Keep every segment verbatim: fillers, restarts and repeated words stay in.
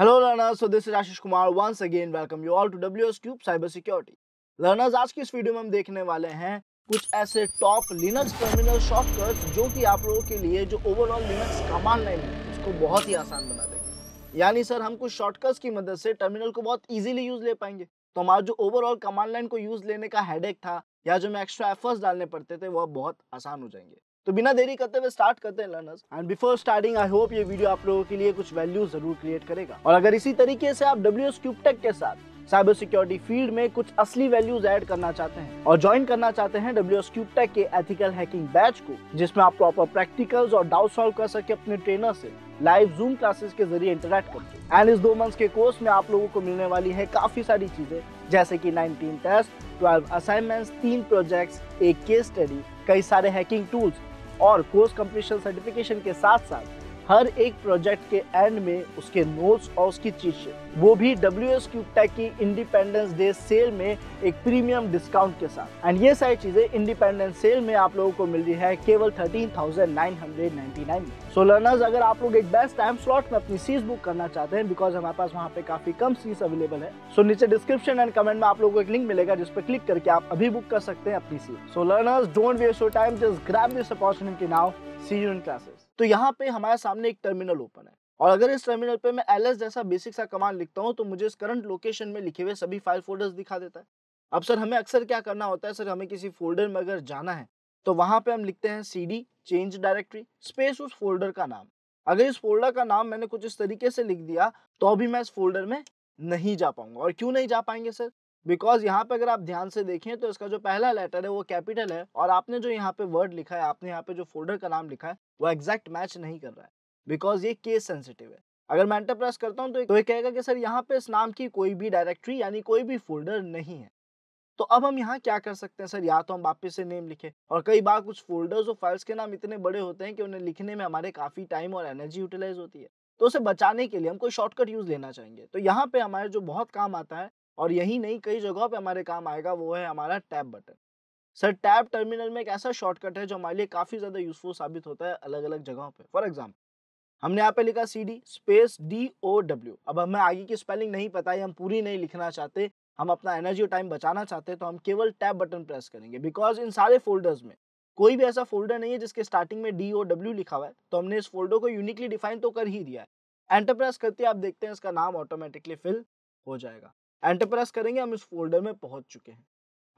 Hello learners, so this is Rajesh Kumar. Once again, welcome you all to W S Cube Cyber Security. Learners, आज की इस video में हम देखने वाले हैं कुछ ऐसे टॉप लिनक्स टर्मिनल शॉर्टकट्स जो कि आप लोगों के लिए जो ओवरऑल लिनक्स कमांड लाइन है उसको बहुत ही आसान बना देंगे। यानी सर हम कुछ शॉर्टकट्स की मदद से टर्मिनल को बहुत ईजिली यूज ले पाएंगे, तो हमारा जो ओवरऑल कमांड लाइन को यूज लेने का हेडेक था या जो हमें एक्स्ट्रा एफर्ट्स डालने पड़ते थे वह बहुत आसान हो जाएंगे। तो बिना देरी करते हुए स्टार्ट करते हैं learners. And before starting I hope ये वीडियो आप लोगों के लिए कुछ वैल्यू जरूर क्रिएट करेगा, और अगर इसी तरीके से आप W S Cube Tech के साथ साइबर सिक्योरिटी फील्ड में कुछ असली वैल्यूज ऐड करना चाहते हैं और ज्वाइन करना चाहते हैं W S Cube Tech के एथिकल हैकिंग बैच को, जिसमें आप प्रॉपर प्रैक्टिकल्स और डाउट सॉल्व कर सके अपने ट्रेनर से लाइव जूम क्लासेस के जरिए इंटरेक्ट करके। एंड इस दो मंथ्स के कोर्स में आप लोगों को मिलने वाली है काफी सारी चीजें, जैसे कि नाइनटीन टेस्ट, ट्वेल्व असाइनमेंट्स, तीन प्रोजेक्ट्स, एक केस स्टडी, कई सारे हैकिंग टूल्स और कोर्स कंप्लीशन सर्टिफिकेशन के साथ साथ हर एक प्रोजेक्ट के एंड में उसके नोट्स और उसकी चीट शीट, वो भी W S Cube Tech की इंडिपेंडेंस डे सेल में एक प्रीमियम डिस्काउंट के साथ। एंड ये सारी चीजें इंडिपेंडेंस सेल में आप लोगों को मिल रही है केवल thirteen thousand nine hundred ninety nine. So learners, अगर आप लोग एक बेस्ट टाइम स्लॉट में अपनी सीट बुक करना चाहते हैं, बिकॉज हमारे पास वहाँ पे काफी कम सीट अवेलेबल है, सो नीचे डिस्क्रिप्शन एंड कमेंट में आप लोगों को एक लिंक मिलेगा जिसपे क्लिक करके आप अभी बुक कर सकते हैं अपनी seat. So learners, don't waste your time, just grab this opportunity now, see you in classes. तो यहाँ पे हमारे सामने एक टर्मिनल ओपन है, और अगर इस टर्मिनल पे मैं एल एस जैसा बेसिक सा कमांड लिखता हूँ तो मुझे इस करंट लोकेशन में लिखे हुए सभी फाइल फोल्डर्स दिखा देता है। अब सर हमें अक्सर क्या करना होता है, सर हमें किसी फोल्डर में अगर जाना है तो वहाँ पे हम लिखते हैं C D change directory space उस फोल्डर का नाम। अगर इस फोल्डर का नाम मैंने कुछ इस तरीके से लिख दिया तो अभी मैं इस फोल्डर में नहीं जा पाऊंगा। और क्यों नहीं जा पाएंगे सर, बिकॉज यहाँ पे अगर आप ध्यान से देखें तो इसका जो पहला लेटर है वो कैपिटल है, और आपने जो यहाँ पे वर्ड लिखा है, आपने यहाँ पे जो फोल्डर का नाम लिखा है वो एग्जैक्ट मैच नहीं कर रहा है, बिकॉज ये केस सेंसिटिव है। अगर मैं एंटर प्रेस करता हूँ तो ये कहेगा कि सर यहाँ पे इस नाम की कोई भी डायरेक्टरी यानी कोई भी फोल्डर नहीं है। तो अब हम यहाँ क्या कर सकते हैं सर, या तो हम वापस से नेम लिखें, और कई बार कुछ फोल्डर्स और फाइल्स के नाम इतने बड़े होते हैं कि उन्हें लिखने में हमारे काफ़ी टाइम और एनर्जी यूटिलाइज होती है, तो उसे बचाने के लिए हम कोई शॉर्टकट यूज़ लेना चाहेंगे। तो यहाँ पर हमारे जो बहुत काम आता है, और यही नहीं कई जगहों पे हमारे काम आएगा, वो है हमारा tab button. Sir tab terminal में एक ऐसा शॉर्टकट है जो हमारे लिए काफ़ी ज़्यादा यूजफुल साबित होता है अलग अलग जगहों पे। फॉर एग्जांपल हमने यहाँ पे लिखा C D space D O W. अब हमें आगे की स्पेलिंग नहीं पता है, हम पूरी नहीं लिखना चाहते, हम अपना एनर्जी और टाइम बचाना चाहते हैं, तो हम केवल टैब बटन प्रेस करेंगे, बिकॉज इन सारे फोल्डर्स में कोई भी ऐसा फोल्डर नहीं है जिसके स्टार्टिंग में डी ओ डब्ल्यू लिखा हुआ है। तो हमने इस फोल्डर को यूनिकली डिफाइन तो कर ही दिया है। एंटर प्रेस करते आप देखते हैं इसका नाम ऑटोमेटिकली फिल हो जाएगा। एंटर प्रेस करेंगे, हम इस फोल्डर में पहुंच चुके हैं।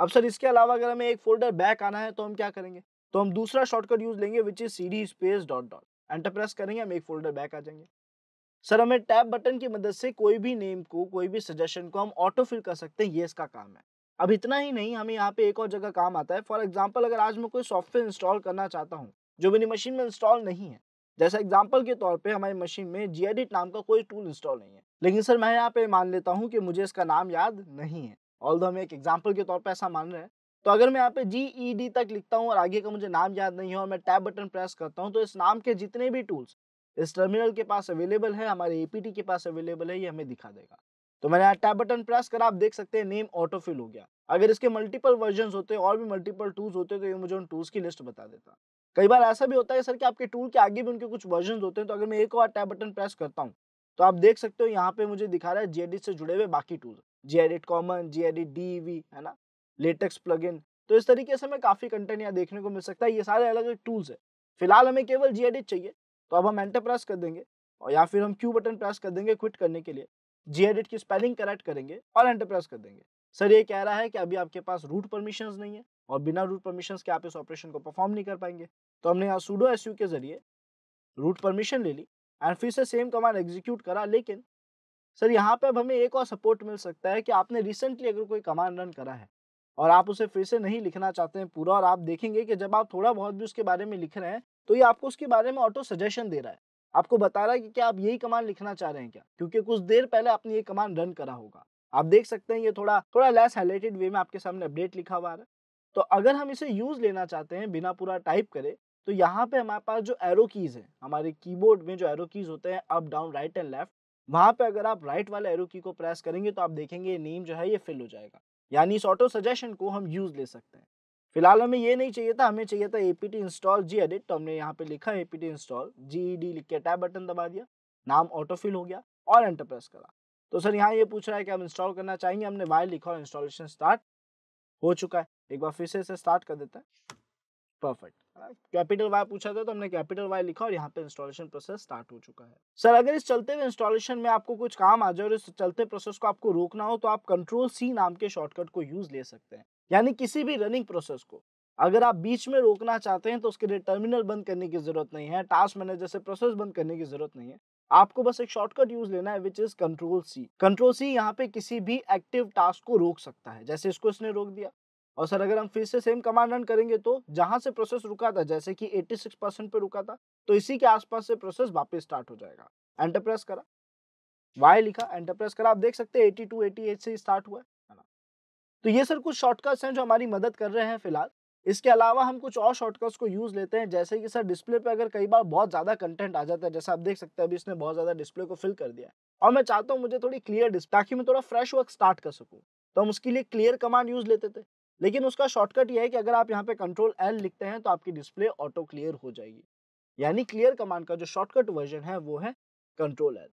अब सर इसके अलावा अगर हमें एक फोल्डर बैक आना है तो हम क्या करेंगे, तो हम दूसरा शॉर्टकट यूज लेंगे which is C D space dot dot. Enter press करेंगे, हम एक फोल्डर बैक आ जाएंगे। सर हमें टैब बटन की मदद से कोई भी नेम को, कोई भी सजेशन को हम ऑटो फिल कर सकते हैं, ये इसका काम है। अब इतना ही नहीं, हमें यहाँ पे एक और जगह काम आता है। फॉर एग्जाम्पल अगर आज मैं कोई सॉफ्टवेयर इंस्टॉल करना चाहता हूँ जो मेरी मशीन में इंस्टॉल नहीं है, जैसे एग्जाम्पल के तौर पे हमारी मशीन में गेडिट नाम का कोई टूल इंस्टॉल नहीं है, लेकिन सर मैं यहाँ पे मान लेता हूँ कि मुझे इसका नाम याद नहीं है, ऑल्दो हम एक एग्जाम्पल के तौर पे ऐसा मान रहे हैं। तो अगर मैं यहाँ पे जी ई डी तक लिखता हूँ और आगे का मुझे नाम याद नहीं है और मैं टैब बटन प्रेस करता हूँ, तो इस नाम के जितने भी टूल्स इस टर्मिनल के पास अवेलेबल है, हमारे ए पी टी के पास अवेलेबल है, ये हमें दिखा देगा। तो मैंने यहाँ टैब बटन प्रेस करा, आप देख सकते हैं नेम ऑटो फिल हो गया। अगर इसके मल्टीपल वर्जन होते और भी मल्टीपल टूल्स होते तो ये मुझे उन टूल्स की लिस्ट बता देता। कई बार ऐसा भी होता है सर कि आपके टूल के आगे भी उनके कुछ वर्जन होते हैं, तो अगर मैं एक और टैब बटन प्रेस करता हूँ तो आप देख सकते हो यहाँ पे मुझे दिखा रहा है गेडिट से जुड़े हुए बाकी tool, gedit common, gedit DV, है ना, लेटेक्स प्लगइन। तो इस तरीके से हमें काफी कंटेंट यहाँ देखने को मिल सकता है, ये सारे अलग अलग टूल्स है। फिलहाल हमें केवल गेडिट चाहिए, तो अब हम एंटर प्रेस कर देंगे और या फिर हम क्यू बटन प्रेस कर देंगे क्विट करने के लिए, गेडिट की स्पेलिंग करेक्ट करेंगे और एंटर प्रेस कर देंगे। सर ये कह रहा है कि अभी आपके पास रूट परमिशंस नहीं है, और बिना रूट परमिशंस के आप इस ऑपरेशन को परफॉर्म नहीं कर पाएंगे। तो हमने यहाँ सुडो एसयू के जरिए रूट परमिशन ले ली और फिर से सेम कमांड एग्जीक्यूट करा। लेकिन सर यहाँ पे अब हमें एक और सपोर्ट मिल सकता है कि आपने रिसेंटली अगर कोई कमांड रन करा है और आप उसे फिर से नहीं लिखना चाहते हैं पूरा, और आप देखेंगे कि जब आप थोड़ा बहुत भी उसके बारे में लिख रहे हैं तो ये आपको उसके बारे में ऑटो सजेशन दे रहा है, आपको बता रहा है कि क्या आप यही कमांड लिखना चाह रहे हैं क्या, क्योंकि कुछ देर पहले आपने ये कमांड रन करा होगा। आप देख सकते हैं ये थोड़ा थोड़ा लेस हाईलाइटेड वे में आपके सामने अपडेट लिखा हुआ है। तो अगर हम इसे यूज लेना चाहते हैं बिना पूरा टाइप करे, तो यहाँ पे हमारे पास जो एरो कीज है, हमारे कीबोर्ड में जो एरो कीज होते हैं up down right and left, वहाँ पे अगर आप राइट वाले एरो की को प्रेस करेंगे तो आप देखेंगे ये नेम जो है ये फिल हो जाएगा, यानी इस ऑटो सजेशन को हम यूज ले सकते हैं। फिलहाल हमें ये नहीं चाहिए था, हमें चाहिए था एपीटी इंस्टॉल जी एडिट। तो हमने यहाँ पे लिखा APT install G E D लिख के टैब बटन दबा दिया, नाम ऑटो फिल हो गया और एंटर प्रेस करा। तो सर यहाँ ये पूछ रहा है कि हम इंस्टॉल करना चाहेंगे, हमने वाई लिखा और इंस्टॉलेशन स्टार्ट हो चुका है। एक बार फिर से इसे स्टार्ट कर देता है, परफेक्ट। कैपिटल वाई पूछा था तो हमने कैपिटल वाई लिखा और यहाँ पे इंस्टॉलेशन प्रोसेस स्टार्ट हो चुका है। सर अगर इस चलते हुए इंस्टॉलेशन में आपको कुछ काम आ जाए और इस चलते प्रोसेस को आपको रोकना हो तो आप कंट्रोल सी नाम के शॉर्टकट को यूज ले सकते हैं। यानी किसी भी रनिंग प्रोसेस को अगर आप बीच में रोकना चाहते हैं तो उसके लिए टर्मिनल बंद करने की जरूरत नहीं है, टास्क मैनेजर से प्रोसेस बंद करने की जरूरत नहीं है, आपको बस एक शॉर्टकट यूज लेना है which is control C. Control C यहाँ पे किसी भी एक्टिव टास्क को रोक सकता है, जैसे इसको इसने रोक दिया। और सर अगर हम फिर से सेम कमांड रन करेंगे तो जहां से प्रोसेस रुका था, जैसे कि छियासी परसेंट पे रुका था, तो इसी के आसपास से प्रोसेस वापस स्टार्ट हो जाएगा। एंटर प्रेस करा, वाई लिखा, एंटर प्रेस करा, आप देख सकते हैं बयासी अट्ठासी से स्टार्ट हुआ है। तो ये सर कुछ शॉर्टकट्स हैं जो हमारी मदद कर रहे हैं फिलहाल। इसके अलावा हम कुछ और शॉर्टकट्स को यूज लेते हैं, जैसे कि सर डिस्प्ले पे अगर कई बार बहुत ज्यादा कंटेंट आ जाता है, जैसा आप देख सकते हैं अभी इसने बहुत ज्यादा डिस्प्ले को फिल कर दिया और मैं चाहता हूँ मुझे थोड़ी क्लियर डिस्प्ले, ताकि मैं थोड़ा फ्रेश वर्क स्टार्ट कर सकूँ, तो हम उसके लिए क्लियर कमांड यूज लेते थे। लेकिन उसका शॉर्टकट यह है कि अगर आप यहाँ पे कंट्रोल एल लिखते हैं तो आपकी डिस्प्ले ऑटो क्लियर हो जाएगी। यानी क्लियर कमांड का जो शॉर्टकट वर्जन है वो है कंट्रोल एल।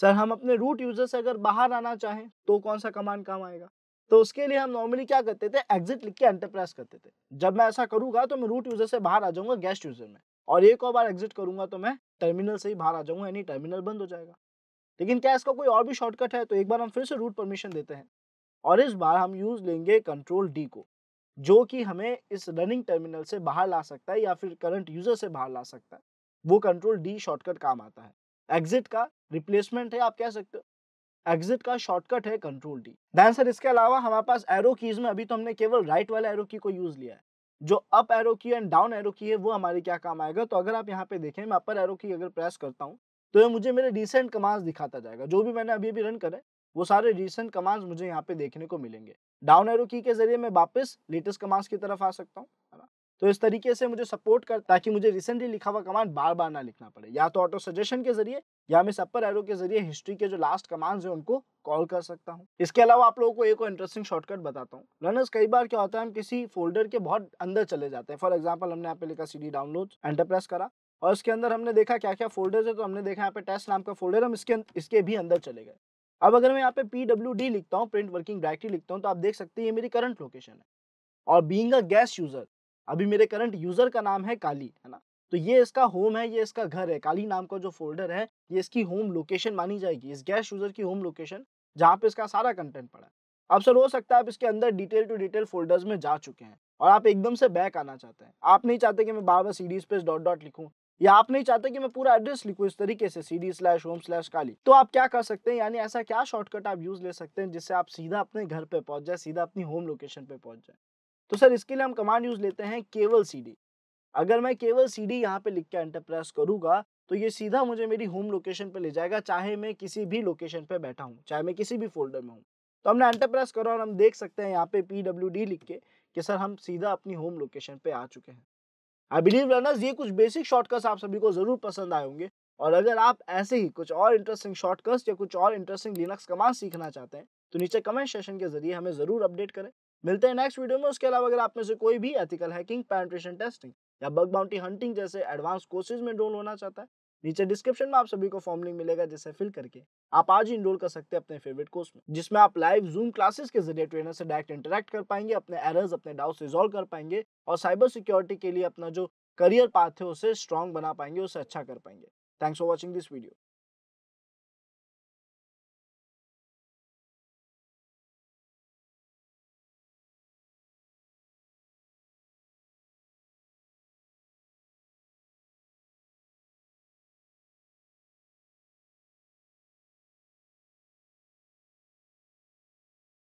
सर हम अपने रूट यूजर से अगर बाहर आना चाहें तो कौन सा कमांड काम आएगा, तो उसके लिए हम नॉर्मली क्या करते थे, एग्जिट लिख के एंटर प्रेस करते थे। जब मैं ऐसा करूंगा तो मैं रूट यूजर से बाहर आ जाऊंगा गेस्ट यूजर में, और एक और बार एग्जिट करूंगा तो मैं टर्मिनल से ही बाहर आ जाऊंगा, यानी टर्मिनल बंद हो जाएगा। लेकिन क्या इसका कोई और भी शॉर्टकट है, तो एक बार हम फिर से रूट परमिशन देते हैं और इस बार हम यूज लेंगे कंट्रोल डी को, जो कि हमें इस रनिंग टर्मिनल से बाहर ला सकता है या फिर करंट यूजर से बाहर ला सकता है। वो कंट्रोल डी शॉर्टकट काम आता है, एग्जिट का रिप्लेसमेंट है, आप कह सकते हो एग्जिट का शॉर्टकट है कंट्रोल डी। ध्यान सर इसके अलावा हमारे पास एरो कीज में अभी तो हमने केवल राइट वाला एरो की को यूज लिया है, जो अप एरो की एंड डाउन एरो की है वो हमारे क्या काम आएगा। तो अगर आप यहाँ पे देखें, मैं अपर एरो की अगर प्रेस करता हूँ तो ये मुझे मेरे रिसेंट कमांड्स दिखाता जाएगा, जो भी मैंने अभी अभी रन करे वो सारे रीसेंट कमांड्स मुझे यहाँ पे देखने को मिलेंगे। डाउन एरो की के जरिए मैं वापस लेटेस्ट कमांड्स की तरफ आ सकता हूँ, है ना। तो इस तरीके से मुझे सपोर्ट कर, ताकि मुझे रिसेंटली लिखा हुआ कमांड बार बार ना लिखना पड़े, या तो ऑटो सजेशन के जरिए या मैं अपर एरो के जरिए हिस्ट्री के जो लास्ट कमांड्स हैं उनको कॉल कर सकता हूँ। इसके अलावा आप लोगों को एक और इंटरेस्टिंग शॉर्टकट बताता हूँ। रनर्स कई बार क्या होता है, हम किसी फोल्डर के बहुत अंदर चले जाते हैं। फॉर एग्जाम्पल हमने यहाँ पे लिखा C D download, enter press करा और इसके अंदर हमने देखा क्या क्या फोल्डर्स है। तो हमने देखा यहाँ पे टेस्ट नाम का फोल्डर, हम इसके इसके भी अंदर चले गए। अब अगर मैं यहाँ पे P W D लिखता हूँ, प्रिंट वर्किंग डायरेक्टरी लिखता हूँ, तो आप देख सकते हैं ये मेरी करंट लोकेशन है। और बीइंग अ गेस्ट यूजर, अभी मेरे करंट यूजर का नाम है काली, है ना। तो ये इसका होम है, ये इसका घर है। काली नाम का जो फोल्डर है ये इसकी होम लोकेशन मानी जाएगी, इस गेस्ट यूजर की होम लोकेशन, जहाँ पे इसका सारा कंटेंट पड़ा है। अब सर हो सकता है आप इसके अंदर डिटेल टू डिटेल फोल्डर्स में जा चुके हैं और आप एकदम से बैक आना चाहते हैं। आप नहीं चाहते कि मैं बार बार सीडी स्पेस डॉट डॉट लिखूँ, या आप नहीं चाहते कि मैं पूरा एड्रेस लिखूं इस तरीके से cd slash home slash kali, तो आप क्या कर सकते हैं, यानी ऐसा क्या शॉर्टकट आप यूज ले सकते हैं जिससे आप सीधा अपने घर पे पहुंच जाए, सीधा अपनी होम लोकेशन पे पहुंच जाए। तो सर इसके लिए हम कमांड यूज लेते हैं केवल cd। अगर मैं केवल cd यहाँ पे लिख के एंटर प्रेस करूंगा तो ये सीधा मुझे मेरी होम लोकेशन पे ले जाएगा, चाहे मैं किसी भी लोकेशन पे बैठा हूँ, चाहे मैं किसी भी फोल्डर में हूँ। तो हमने एंटर प्रेस करा और हम देख सकते हैं यहाँ पे P W D लिख के कि सर हम सीधा अपनी होम लोकेशन पे आ चुके हैं। आई बिलीव रनर्स ये कुछ बेसिक शॉर्टकट्स आप सभी को जरूर पसंद आए होंगे, और अगर आप ऐसे ही कुछ और इंटरेस्टिंग शॉर्टकट्स या कुछ और इंटरेस्टिंग लिनक्स कमांड सीखना चाहते हैं तो नीचे कमेंट सेशन के जरिए हमें जरूर अपडेट करें। मिलते हैं नेक्स्ट वीडियो में। उसके अलावा अगर आप में से कोई भी एथिकल हैकिंग, पेनिट्रेशन टेस्टिंग या बग बाउंटी हंटिंग जैसे एडवांस कोर्सेज में एनरोल होना चाहता है, नीचे डिस्क्रिप्शन में आप सभी को फॉर्म लिंक मिलेगा, जिसे फिल करके आप आज ही एनरोल कर सकते हैं अपने फेवरेट कोर्स में, जिसमें आप लाइव जूम क्लासेस के जरिए ट्रेनर से डायरेक्ट इंटरेक्ट कर पाएंगे, अपने एरर्स, अपने डाउट्स रिजॉल्व कर पाएंगे और साइबर सिक्योरिटी के लिए अपना जो करियर पाथ है उसे स्ट्रॉन्ग बना पाएंगे, उसे अच्छा कर पाएंगे। Thanks for watching this video.